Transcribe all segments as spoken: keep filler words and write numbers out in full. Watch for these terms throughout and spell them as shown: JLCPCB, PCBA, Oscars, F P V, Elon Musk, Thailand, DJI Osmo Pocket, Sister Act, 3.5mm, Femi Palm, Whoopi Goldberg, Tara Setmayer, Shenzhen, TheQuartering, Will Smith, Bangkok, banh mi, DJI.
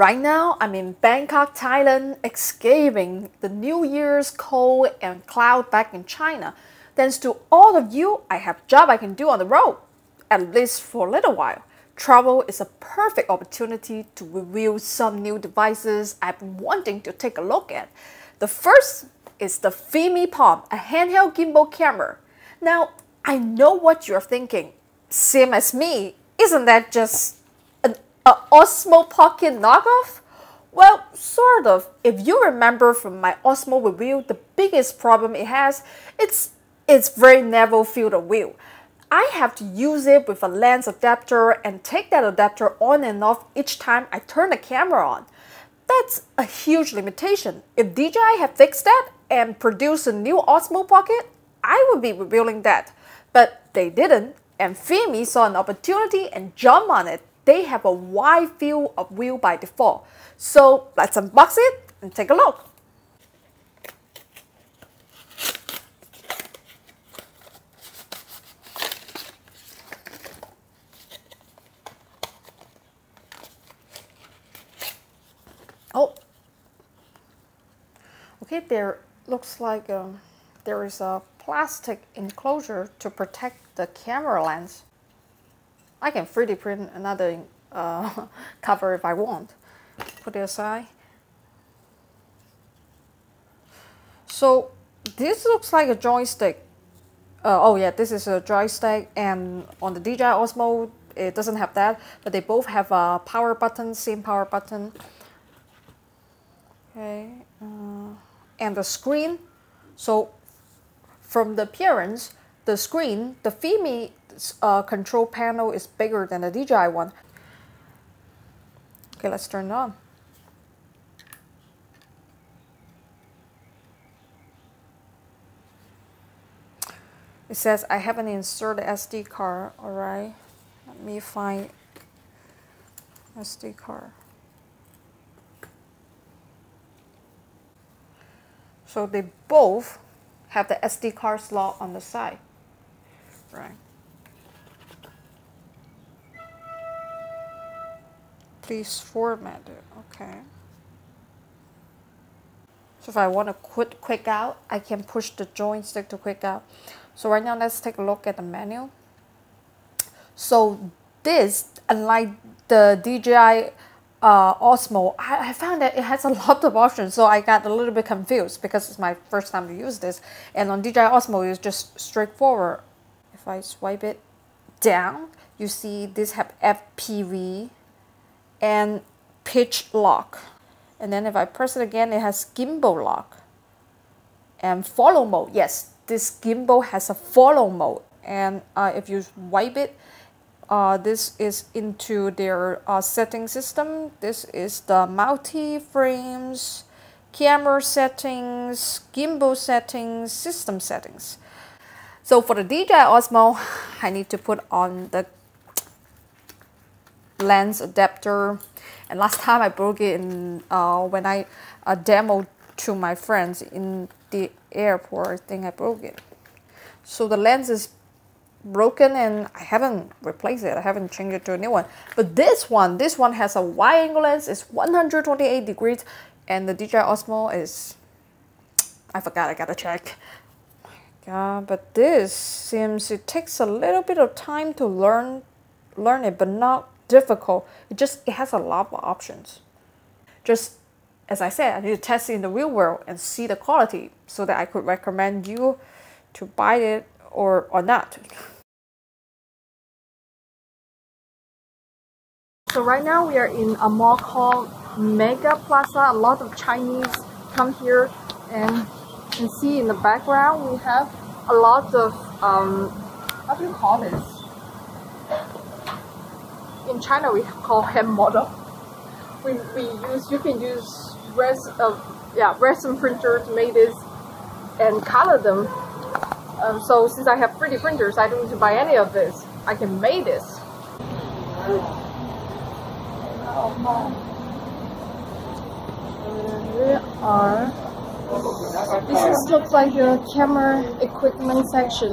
Right now, I'm in Bangkok, Thailand, escaping the New Year's cold and cloud back in China. Thanks to all of you, I have a job I can do on the road, at least for a little while. Travel is a perfect opportunity to review some new devices I've been wanting to take a look at. The first is the Femi Palm, a handheld gimbal camera. Now, I know what you're thinking. Same as me, isn't that just an uh, Osmo Pocket knockoff? Well, sort of. If you remember from my Osmo review, the biggest problem it has, it's It's very narrow field of view. I have to use it with a lens adapter and take that adapter on and off each time I turn the camera on. That's a huge limitation. If D J I had fixed that and produced a new Osmo Pocket, I would be revealing that. But they didn't, and Femi saw an opportunity and jumped on it. They have a wide field of view by default. So let's unbox it and take a look. Oh, okay, there looks like um, there is a plastic enclosure to protect the camera lens. I can three D print another uh, cover if I want. Put it aside. So this looks like a joystick. Uh, oh yeah, this is a joystick, and on the D J I Osmo, it doesn't have that, but they both have a power button, same power button. Okay, uh, and the screen. So from the appearance, the screen, the Femi uh, control panel is bigger than the D J I one. Okay, let's turn it on. It says I haven't inserted S D card. All right, let me find S D card. So they both have the S D card slot on the side, right? Please format it, okay. So if I want to quit quick out, I can push the joystick to quick out. So right now, let's take a look at the menu. So this, unlike the D J I Uh, Osmo, I, I found that it has a lot of options, so I got a little bit confused because it's my first time to use this. And on D J I Osmo, it's just straightforward. If I swipe it down, you see this have F P V and pitch lock. And then if I press it again, it has gimbal lock and follow mode. Yes, this gimbal has a follow mode. And uh, if you swipe it, Uh, this is into their uh, setting system. This is the multi-frames, camera settings, gimbal settings, system settings. So for the D J I Osmo, I need to put on the lens adapter. And last time I broke it in, uh, when I uh, demoed to my friends in the airport, I think I broke it. So the lens is broken and I haven't replaced it. I haven't changed it to a new one. But this one, this one has a wide angle lens. It's one hundred twenty-eight degrees, and the D J I Osmo is, I forgot, I gotta check. God, but this seems it takes a little bit of time to learn, learn it, but not difficult. It just it has a lot of options. Just as I said, I need to test it in the real world and see the quality so that I could recommend you to buy it or or not. So right now we are in a mall called Mega Plaza. A lot of Chinese come here, and you can see in the background we have a lot of um how do you call this? In China we call hand model. We we use you can use res of uh, yeah resin printers to make this and color them. Um, so since I have three D printers, I don't need to buy any of this. I can make this. And we are. This just looks like the camera equipment section.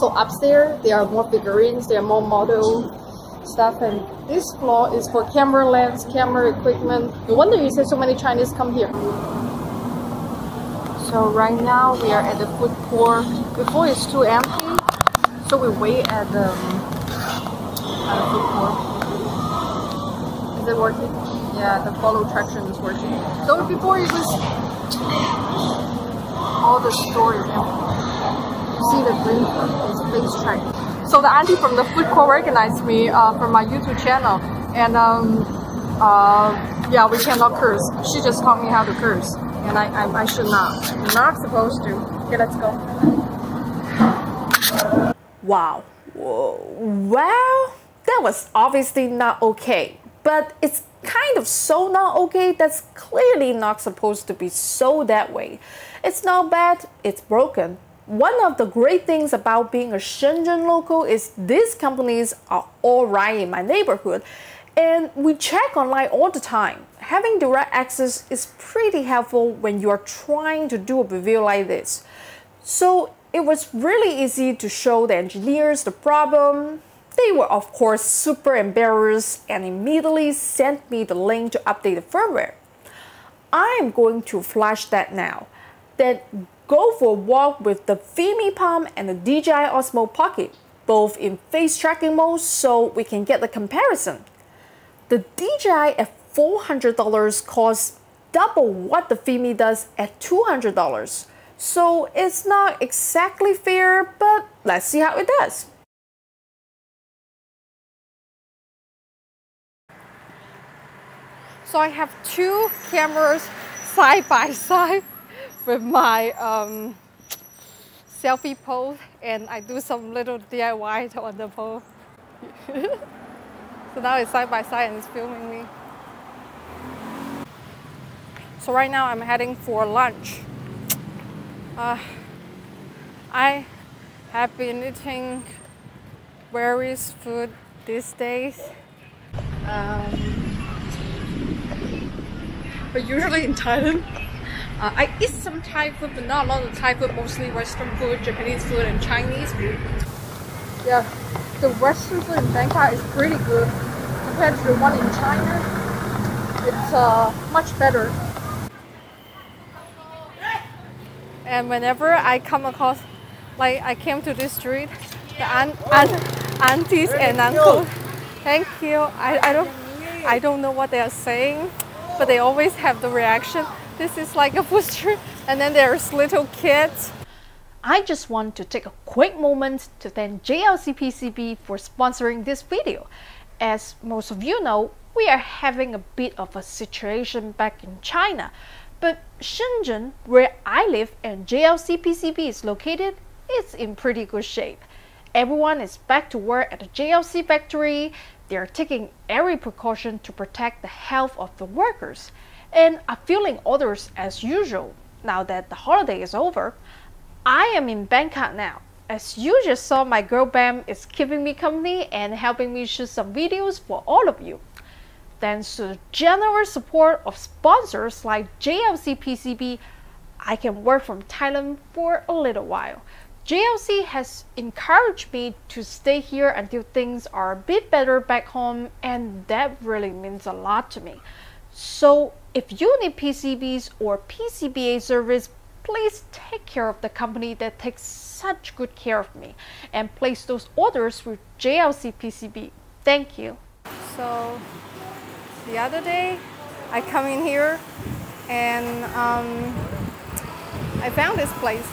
So upstairs, there are more figurines, there are more models. stuff. And this floor is for camera lens, camera equipment. No wonder you see so many Chinese come here. So right now we are at the food court. Before it's too empty, so we wait at the, at the food court. Is it working? Yeah, the follow traction is working. So before it was all the store is empty. You see the green is place track. So the auntie from the food court recognized me uh, from my YouTube channel, and um, uh, yeah, we cannot curse. She just taught me how to curse. And I, I, I should not. You're not supposed to. Okay, let's go. Wow. Well, that was obviously not okay. But it's kind of so not okay that's clearly not supposed to be so that way. It's not bad, it's broken. One of the great things about being a Shenzhen local is these companies are all right in my neighborhood. And we check online all the time. Having direct access is pretty helpful when you're trying to do a review like this. So it was really easy to show the engineers the problem. They were of course super embarrassed and immediately sent me the link to update the firmware. I'm going to flash that now. Then go for a walk with the Femi Palm and the D J I Osmo Pocket, both in face tracking mode so we can get the comparison. The D J I at four hundred dollars costs double what the Femi does at two hundred dollars. So it's not exactly fair, but let's see how it does. So I have two cameras side by side with my um, selfie pole, and I do some little D I Y on the pole. So now it's side by side and it's filming me. So right now I'm heading for lunch. Uh, I have been eating various food these days. Um, but usually in Thailand, uh, I eat some Thai food, but not a lot of Thai food, mostly Western food, Japanese food, and Chinese food. Yeah. The Western food in Bangkok is pretty good compared to the one in China. It's uh, much better. And whenever I come across, like I came to this street, the aunt, aunt, aunties and uncles, thank you. I, I don't, I don't know what they are saying, but they always have the reaction. This is like a food street, and then there's little kids. I just want to take a quick moment to thank J L C P C B for sponsoring this video. As most of you know, we are having a bit of a situation back in China, but Shenzhen, where I live and J L C P C B is located, is in pretty good shape. Everyone is back to work at the J L C factory. They are taking every precaution to protect the health of the workers and are filling orders as usual now that the holiday is over. I am in Bangkok now. As you just saw, my girl Bam is keeping me company and helping me shoot some videos for all of you. Thanks to the generous support of sponsors like J L C P C B, I can work from Thailand for a little while. J L C has encouraged me to stay here until things are a bit better back home, and that really means a lot to me. So if you need P C Bs or P C B A service, please take care of the company that takes such good care of me and place those orders with J L C P C B. Thank you. So the other day I come in here and um, I found this place.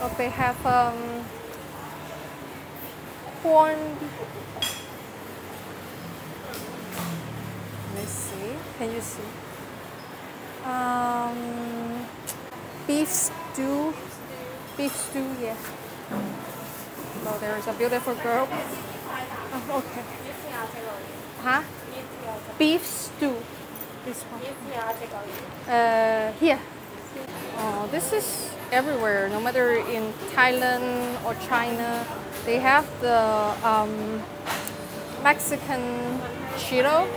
But they have um, corn. Let me see. Can you see? Um, Beef stew, beef stew, yeah. Oh, there is a beautiful girl. Oh, okay. Huh? Beef stew. This one. Uh, here. Oh, this is everywhere. No matter in Thailand or China, they have the um, Mexican churro.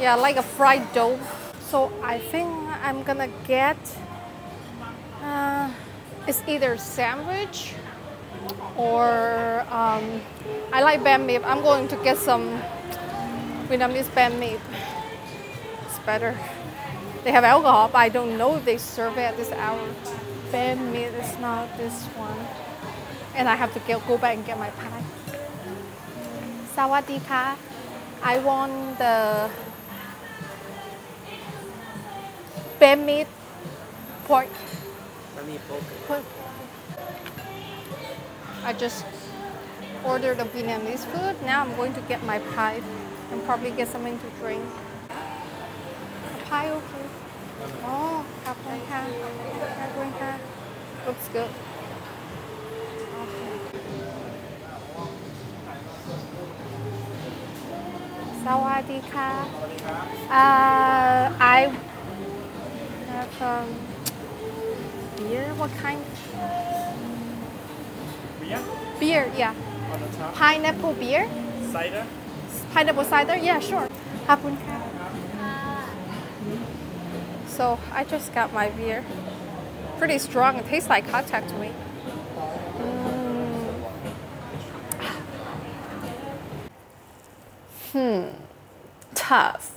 Yeah, like a fried dough. So I think I'm gonna get. Uh, it's either sandwich or um, I like banh mi. I'm going to get some Vietnamese banh mi. It's better. They have alcohol, but I don't know if they serve it at this hour. Banh mi is not this one. And I have to get, go back and get my pie. Sawadika. I want the banh mi pork. Banh mi pork. I just ordered the Vietnamese food. Now I'm going to get my pie and probably get something to drink. Pie, okay. Oh, looks good. Sawadika. Uh, I have um, beer. What kind? Beer. Beer, yeah. On the top. Pineapple beer. Cider. Pineapple cider, yeah, sure. Hapunka. So I just got my beer. Pretty strong. It tastes like cocktail to me. Mm. Hmm. Tough.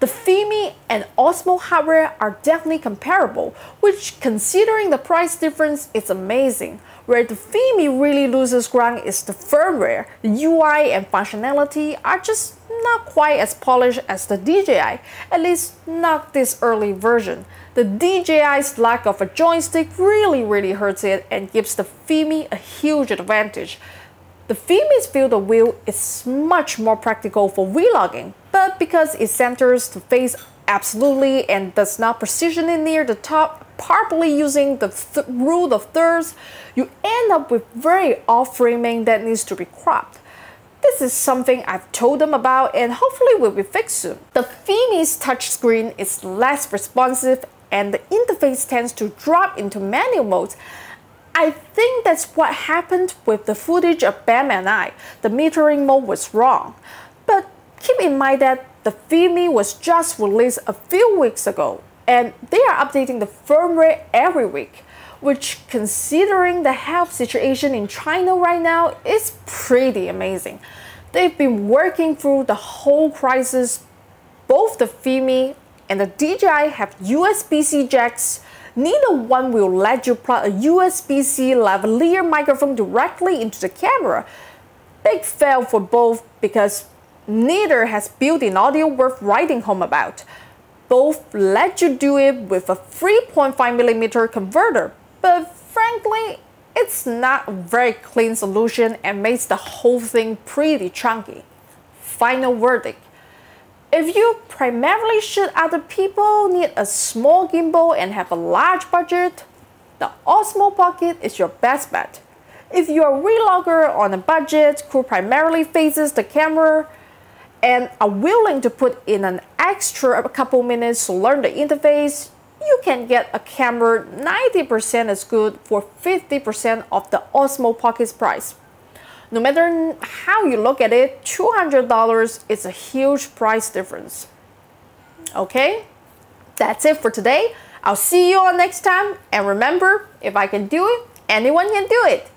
The Femi and Osmo hardware are definitely comparable, which, considering the price difference, is amazing. Where the Femi really loses ground is the firmware. The U I and functionality are just not quite as polished as the D J I, at least not this early version. The D J I's lack of a joystick really really hurts it and gives the Femi a huge advantage. The Femi's field of view is much more practical for vlogging, but because it centers the face absolutely and does not position it near the top, properly using the th rule of thirds, you end up with very off framing that needs to be cropped. This is something I've told them about and hopefully will be fixed soon. The Femi's touchscreen is less responsive and the interface tends to drop into manual mode. I think that's what happened with the footage of Bam and I. The metering mode was wrong. But keep in mind that the Femi was just released a few weeks ago and they are updating the firmware every week, which, considering the health situation in China right now, is pretty amazing. They've been working through the whole crisis. Both the Femi and the D J I have U S B C jacks. Neither one will let you plug a U S B C lavalier microphone directly into the camera. Big fail for both because neither has built-in audio worth writing home about. Both let you do it with a three point five millimeter converter, but frankly, it's not a very clean solution and makes the whole thing pretty chunky. Final verdict. If you primarily shoot other people, need a small gimbal, and have a large budget, the Osmo Pocket is your best bet. If you're a vlogger on a budget who primarily faces the camera, and are willing to put in an extra couple minutes to learn the interface, you can get a camera ninety percent as good for fifty percent of the Osmo Pocket's price. No matter how you look at it, two hundred dollars is a huge price difference. Okay, that's it for today. I'll see you all next time, and remember, if I can do it, anyone can do it.